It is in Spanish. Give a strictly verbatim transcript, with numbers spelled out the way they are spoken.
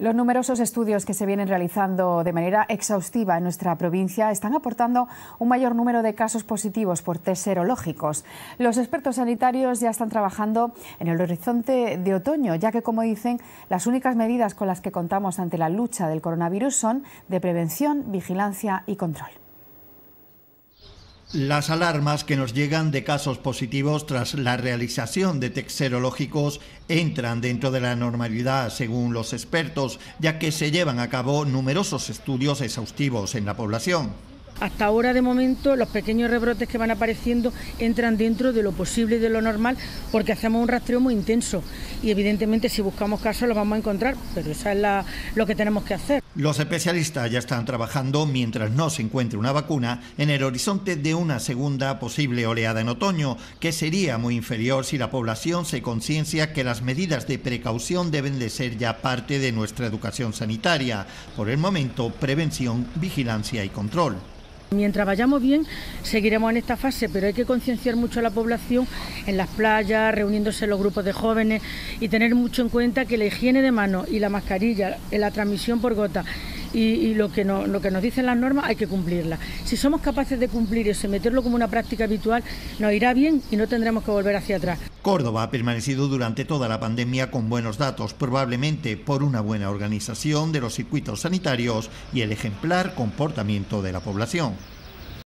Los numerosos estudios que se vienen realizando de manera exhaustiva en nuestra provincia están aportando un mayor número de casos positivos por test serológicos. Los expertos sanitarios ya están trabajando en el horizonte de otoño, ya que, como dicen, las únicas medidas con las que contamos ante la lucha del coronavirus son de prevención, vigilancia y control. Las alarmas que nos llegan de casos positivos tras la realización de test serológicos entran dentro de la normalidad, según los expertos, ya que se llevan a cabo numerosos estudios exhaustivos en la población. Hasta ahora, de momento, los pequeños rebrotes que van apareciendo entran dentro de lo posible y de lo normal, porque hacemos un rastreo muy intenso y, evidentemente, si buscamos casos los vamos a encontrar, pero eso es la, lo que tenemos que hacer. Los especialistas ya están trabajando, mientras no se encuentre una vacuna, en el horizonte de una segunda posible oleada en otoño, que sería muy inferior si la población se conciencia que las medidas de precaución deben de ser ya parte de nuestra educación sanitaria. Por el momento, prevención, vigilancia y control. Mientras vayamos bien, seguiremos en esta fase, pero hay que concienciar mucho a la población en las playas, reuniéndose los grupos de jóvenes y tener mucho en cuenta que la higiene de manos y la mascarilla, la transmisión por gota y, y lo que no, lo que nos dicen las normas hay que cumplirlas. Si somos capaces de cumplir eso y meterlo como una práctica habitual, nos irá bien y no tendremos que volver hacia atrás. Córdoba ha permanecido durante toda la pandemia con buenos datos, probablemente por una buena organización de los circuitos sanitarios y el ejemplar comportamiento de la población.